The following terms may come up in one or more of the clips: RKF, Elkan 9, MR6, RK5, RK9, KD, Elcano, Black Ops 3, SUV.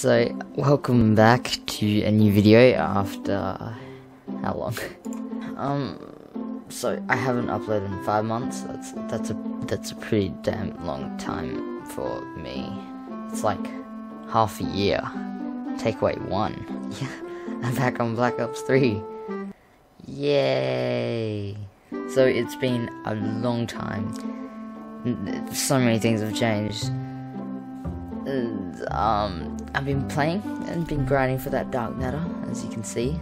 So, welcome back to a new video after how long? So I haven't uploaded in 5 months. That's a pretty damn long time for me. It's like half a year. Takeaway 1. Yeah, I'm back on Black Ops 3. Yay! So it's been a long time. So many things have changed. I've been playing and been grinding for that dark matter, as you can see.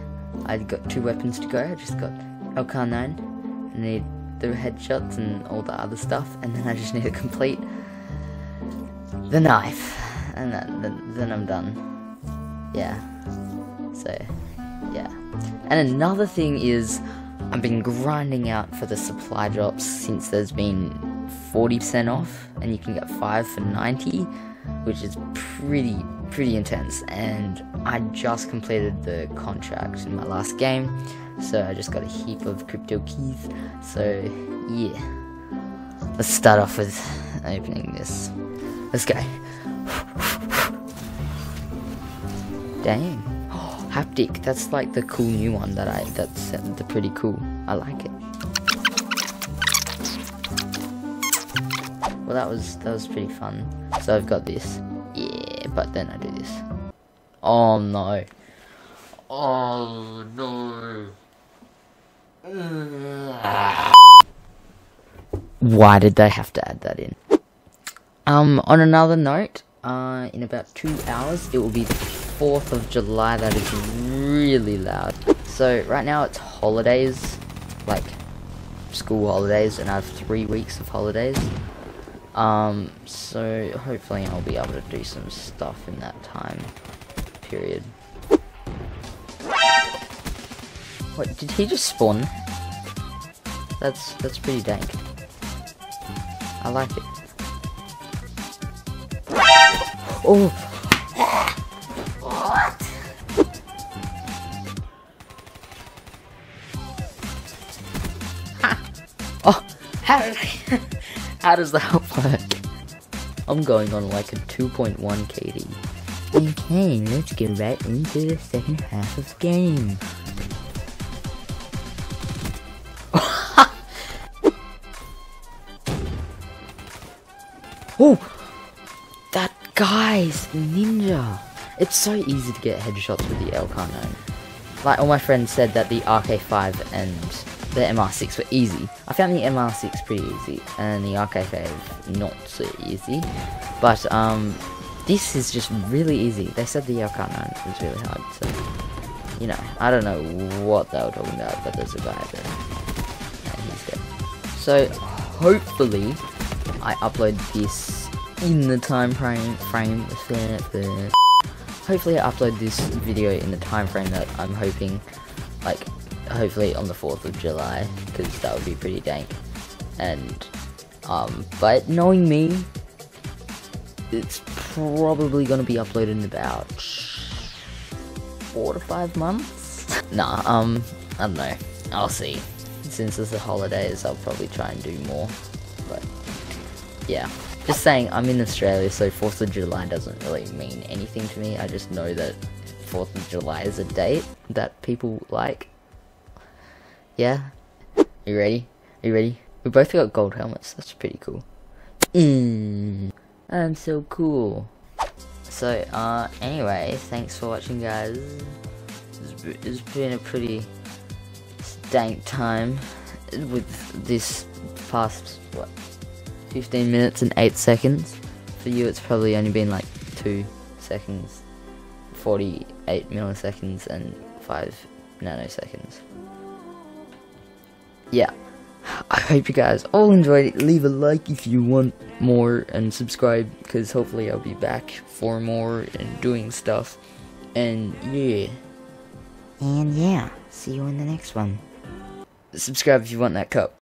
I've got 2 weapons to go. I just got Elkan 9. I need the headshots and all the other stuff, and then I just need to complete the knife, and then I'm done. Yeah. So, yeah. And another thing is, I've been grinding out for the supply drops since there's been 40% off, and you can get 5 for 90. Which is pretty intense, and I just completed the contract in my last game, so I just got a heap of crypto keys. So yeah, let's start off with opening this. Let's go. Dang, oh, haptic. That's like the cool new one that that's pretty cool. I like it. Well, that was pretty fun. So I've got this, yeah, but then I do this. Oh no. Oh no. Why did they have to add that in? On another note, in about 2 hours, it will be the 4th of July. That is really loud. So right now it's holidays, like school holidays, and I have 3 weeks of holidays. So hopefully I'll be able to do some stuff in that time period. What, did he just spawn? That's pretty dank. I like it. Oh! What? Ha! Oh! How? How does that work? I'm going on like a 2.1 KD. Okay, let's get right into the second half of the game. Oh! That guy's ninja! It's so easy to get headshots with the Elcano. Like, all my friends said that the RK5 and the MR6 were easy. I found the MR6 pretty easy, and the RKF not so easy. But this is just really easy. They said the RK9 was really hard, so you know, I don't know what they were talking about, but there's a guy there, and he's dead. So hopefully, I upload this in the time frame. Hopefully, I upload this video in the time frame that I'm hoping, like. Hopefully on the 4th of July, because that would be pretty dank. And, but knowing me, it's probably gonna be uploaded in about 4 to 5 months? Nah, I don't know. I'll see. Since it's the holidays, I'll probably try and do more. But, yeah. Just saying, I'm in Australia, so 4th of July doesn't really mean anything to me. I just know that 4th of July is a date that people like. Yeah, you ready? Are you ready? We both got gold helmets. That's pretty cool. I'm so cool. So, anyway, thanks for watching, guys. It's been a pretty dank time with this past what 15 minutes and 8 seconds. For you, it's probably only been like 2 seconds, 48 milliseconds, and 5 nanoseconds. Yeah, I hope you guys all enjoyed it. Leave a like if you want more, and subscribe, because hopefully I'll be back for more and doing stuff. And yeah. And yeah, see you in the next one. Subscribe if you want that cup.